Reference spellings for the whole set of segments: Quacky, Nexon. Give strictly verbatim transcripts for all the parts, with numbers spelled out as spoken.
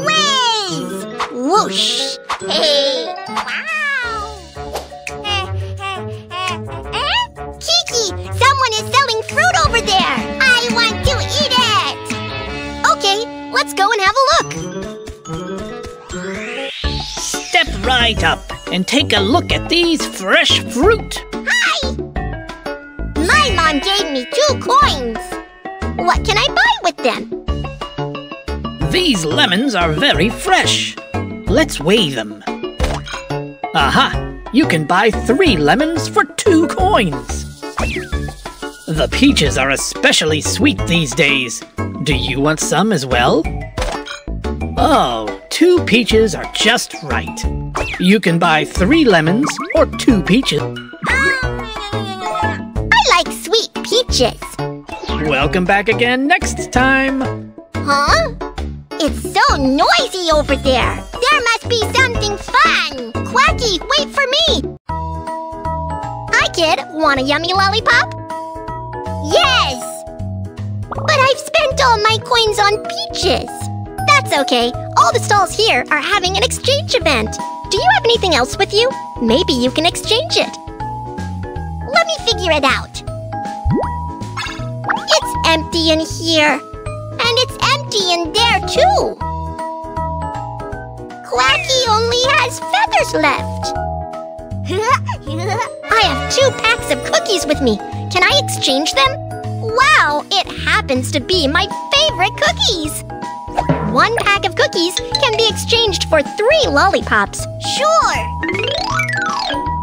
ways! Whoosh! Hey! Wow! Uh, uh, uh, uh? Kiki! Someone is selling fruit over there! I want to eat it! Okay, let's go and have a look! Step right up and take a look at these fresh fruit! Hi! My mom gave me two coins! What can I buy with them? These lemons are very fresh. Let's weigh them. Aha! You can buy three lemons for two coins. The peaches are especially sweet these days. Do you want some as well? Oh, two peaches are just right. You can buy three lemons or two peaches. I like sweet peaches. Welcome back again next time. Huh? It's so noisy over there! There must be something fun! Quacky, wait for me! Hi, kid. Want a yummy lollipop? Yes! But I've spent all my coins on peaches! That's okay. All the stalls here are having an exchange event. Do you have anything else with you? Maybe you can exchange it. Let me figure it out. It's empty in here. And it's empty in there, too! Quacky only has feathers left! I have two packs of cookies with me. Can I exchange them? Wow, it happens to be my favorite cookies! One pack of cookies can be exchanged for three lollipops. Sure!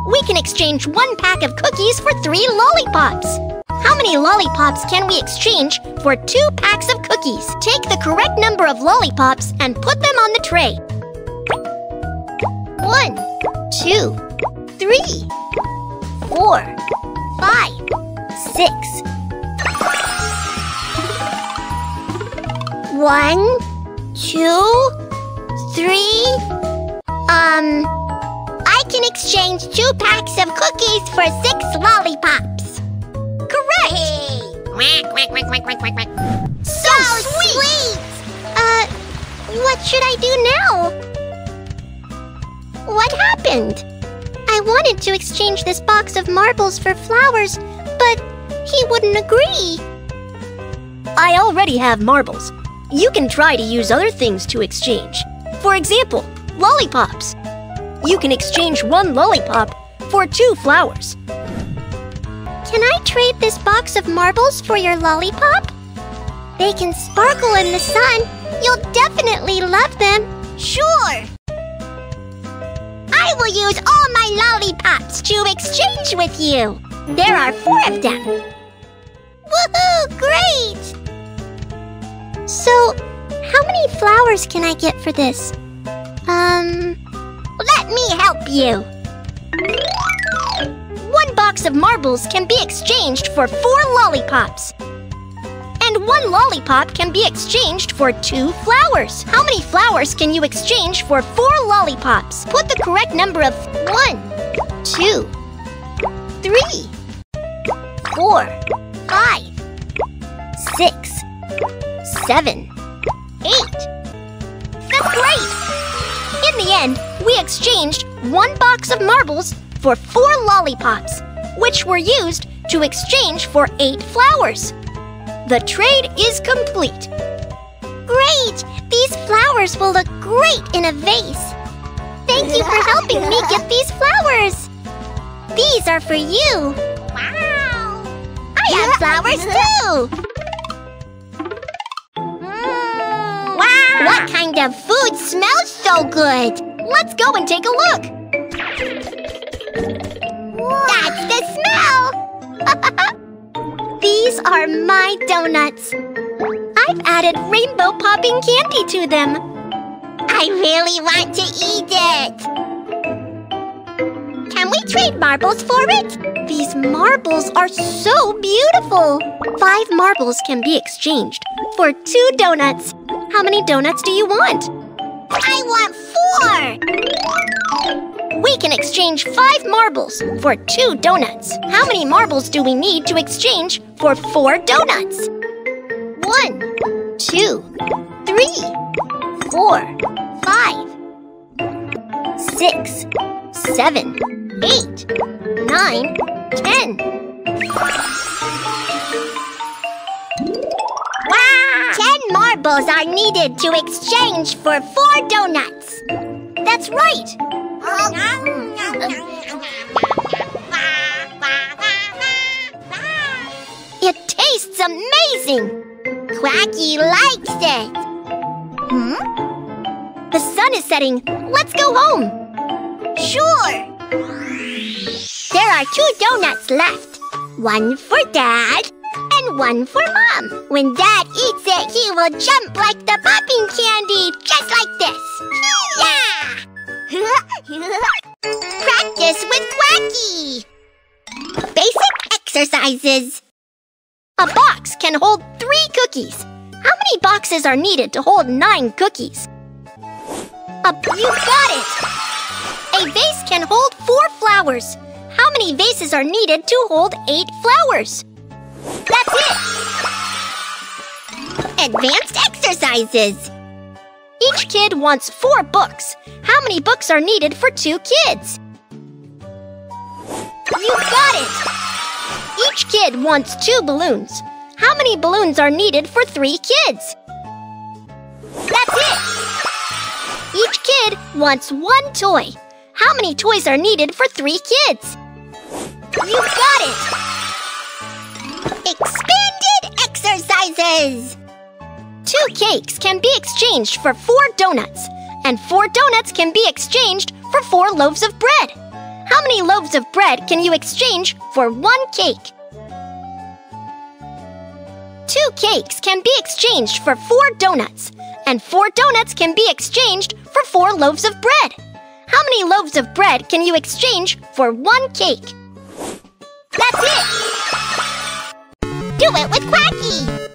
We can exchange one pack of cookies for three lollipops. How many lollipops can we exchange for two packs of cookies? Take the correct number of lollipops and put them on the tray. One, two, three, four, five, six. One, two, three. Um, I can exchange two packs of cookies for six lollipops. Correct! Quack, quack, quack, quack, quack, quack, quack. So, so sweet. sweet! Uh, what should I do now? What happened? I wanted to exchange this box of marbles for flowers, but he wouldn't agree. I already have marbles. You can try to use other things to exchange. For example, lollipops. You can exchange one lollipop for two flowers. Can I trade this box of marbles for your lollipop? They can sparkle in the sun. You'll definitely love them. Sure! I will use all my lollipops to exchange with you. There are four of them. Woohoo! Great! So, how many flowers can I get for this? Um... Let me help you. One box of marbles can be exchanged for four lollipops. And one lollipop can be exchanged for two flowers. How many flowers can you exchange for four lollipops? Put the correct number of one, two, three, four, five, six, seven, eight. That's great! In the end, we exchanged one box of marbles for four lollipops, which were used to exchange for eight flowers. The trade is complete. Great! These flowers will look great in a vase. Thank you for helping me get these flowers. These are for you. Wow! I have flowers too! Mm. Wow! What kind of food smells so good? Let's go and take a look. That's the smell! These are my donuts. I've added rainbow popping candy to them. I really want to eat it. Can we trade marbles for it? These marbles are so beautiful. Five marbles can be exchanged for two donuts. How many donuts do you want? I want four! We can exchange five marbles for two donuts. How many marbles do we need to exchange for four donuts? One, two, three, four, five, six, seven, eight, nine, ten. Wow! Ten marbles are needed to exchange for four donuts. That's right. Oh. It tastes amazing. Quacky likes it. Hmm? The sun is setting. Let's go home. Sure. There are two donuts left. One for Dad and one for Mom. When Dad eats it, he will jump like the popping candy, just like this. Yeah! Practice with Quacky. Basic exercises. A box can hold three cookies. How many boxes are needed to hold nine cookies? A, you got it! A vase can hold four flowers. How many vases are needed to hold eight flowers? That's it! Advanced exercises. Each kid wants four books. How many books are needed for two kids? You got it! Each kid wants two balloons. How many balloons are needed for three kids? That's it! Each kid wants one toy. How many toys are needed for three kids? You got it! Expanded exercises! Two cakes can be exchanged for four donuts, and four donuts can be exchanged for four loaves of bread. How many loaves of bread can you exchange for one cake? Two cakes can be exchanged for four donuts, and four donuts can be exchanged for four loaves of bread. How many loaves of bread can you exchange for one cake? That's it! Do it with Quacky!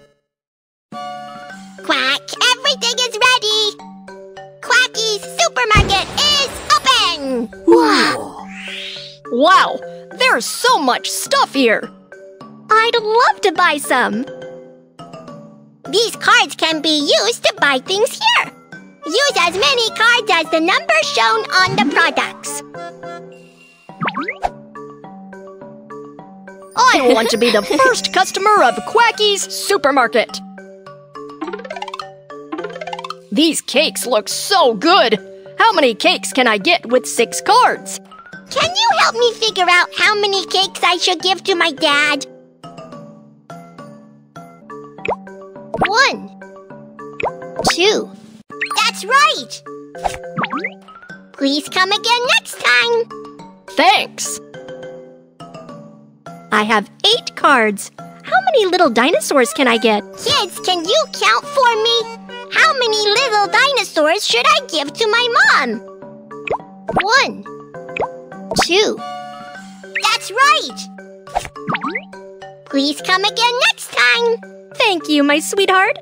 Quack, everything is ready! Quacky's supermarket is open! Wow! Wow, there's so much stuff here! I'd love to buy some! These cards can be used to buy things here! Use as many cards as the number shown on the products! I want to be the first customer of Quacky's Supermarket! These cakes look so good! How many cakes can I get with six cards? Can you help me figure out how many cakes I should give to my dad? One. Two. That's right! Please come again next time! Thanks! I have eight cards. How many little dinosaurs can I get? Kids, can you count for me? How many little dinosaurs should I give to my mom? One. Two. That's right! Please come again next time! Thank you, my sweetheart!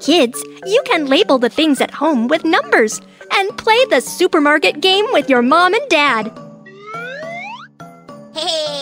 Kids, you can label the things at home with numbers and play the supermarket game with your mom and dad. Hey!